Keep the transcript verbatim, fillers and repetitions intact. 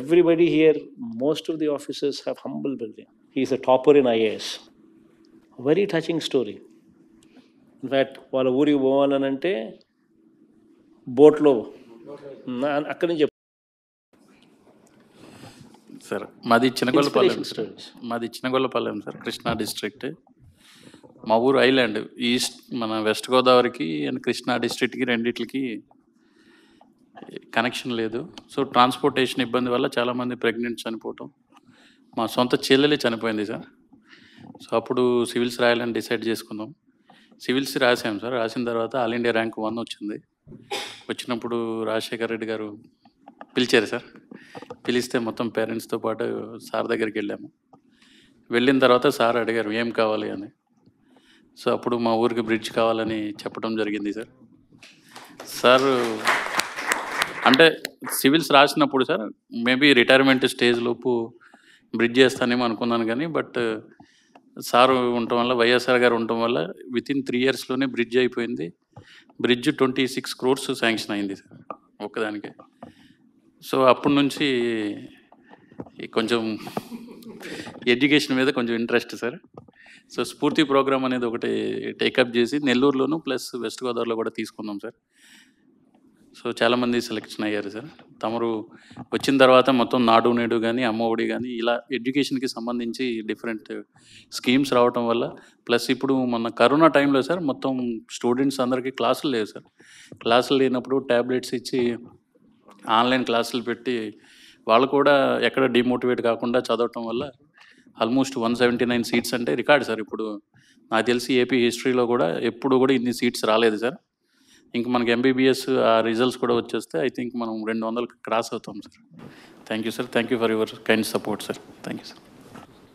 everybody here, most of the officers have humble building. He is a topper in I A S. Very touching story. In fact, వాళ్ళ ఊరికి పోవాలనంటే బోట్లో అక్కడి నుంచి sir మాది Chinnagollapalem sir మాది Chinnagollapalem sir Krishna district Mavuru island east మన west గోదావరికి and Krishna డిస్ట్రిక్ట్కి రెండిట్లకి కనెక్షన్ లేదు. సో ట్రాన్స్పోర్టేషన్ ఇబ్బంది వల్ల చాలామంది ప్రెగ్నెంట్ చనిపోవటం, మా సొంత చెల్లెలే చనిపోయింది సార్. సో అప్పుడు సివిల్స్ రాయాలని డిసైడ్ చేసుకుందాం, సివిల్స్ రాసాం సార్. రాసిన తర్వాత ఆల్ ఇండియా ర్యాంక్ వన్ వచ్చింది. వచ్చినప్పుడు రాజశేఖర రెడ్డి గారు పిలిచారు సార్. పిలిస్తే మొత్తం పేరెంట్స్తో పాటు సార్ దగ్గరికి వెళ్ళాము. వెళ్ళిన తర్వాత సార్ అడిగారు ఏం కావాలి అని. సో అప్పుడు మా ఊరికి బ్రిడ్జ్ కావాలని చెప్పడం జరిగింది సార్. సార్ అంటే సివిల్స్ రాసినప్పుడు సార్ మేబీ రిటైర్మెంట్ స్టేజ్ లోపు బ్రిడ్జ్ చేస్తానేమో అనుకున్నాను, కానీ బట్ సార్ ఉండటం వల్ల, వైఎస్ఆర్ గారు ఉండటం వల్ల విత్ ఇన్ త్రీ ఇయర్స్లోనే బ్రిడ్జ్ అయిపోయింది. Bridge twenty six crores sanction అయింది సార్ ఒక్కదానికే. సో అప్పటి నుంచి కొంచెం ఎడ్యుకేషన్ మీద కొంచెం interest sir. So Spoorthi program అనేది ఒకటి టేకప్ చేసి నెల్లూరులోను ప్లస్ వెస్ట్ గోదావరిలో కూడా తీసుకుందాం సార్. సో చాలామంది సెలెక్షన్ అయ్యారు సార్. తమరు వచ్చిన తర్వాత మొత్తం నాడు నేడు కానీ అమ్మఒడి కానీ ఇలా ఎడ్యుకేషన్కి సంబంధించి డిఫరెంట్ స్కీమ్స్ రావటం వల్ల, ప్లస్ ఇప్పుడు మొన్న కరోనా టైంలో సార్ మొత్తం స్టూడెంట్స్ అందరికీ క్లాసులు లేవు సార్. క్లాసులు లేనప్పుడు ట్యాబ్లెట్స్ ఇచ్చి ఆన్లైన్ క్లాసులు పెట్టి వాళ్ళు కూడా ఎక్కడ డిమోటివేట్ కాకుండా చదవటం వల్ల almost one seventy nine seats అంటే రికార్డ్ సార్. ఇప్పుడు నాకు తెలిసి ఏపీ హిస్టరీలో కూడా ఎప్పుడు కూడా ఇన్ని సీట్స్ రాలేదు సార్. ఇంక మనకి ఎంబీబీఎస్ ఆ రిజల్ట్స్ కూడా వచ్చేస్తే ఐ థింక్ మనం రెండు వందలకు క్రాస్ అవుతాం sir. Thank you, sir. Thank you for your kind support, sir. Thank you, sir.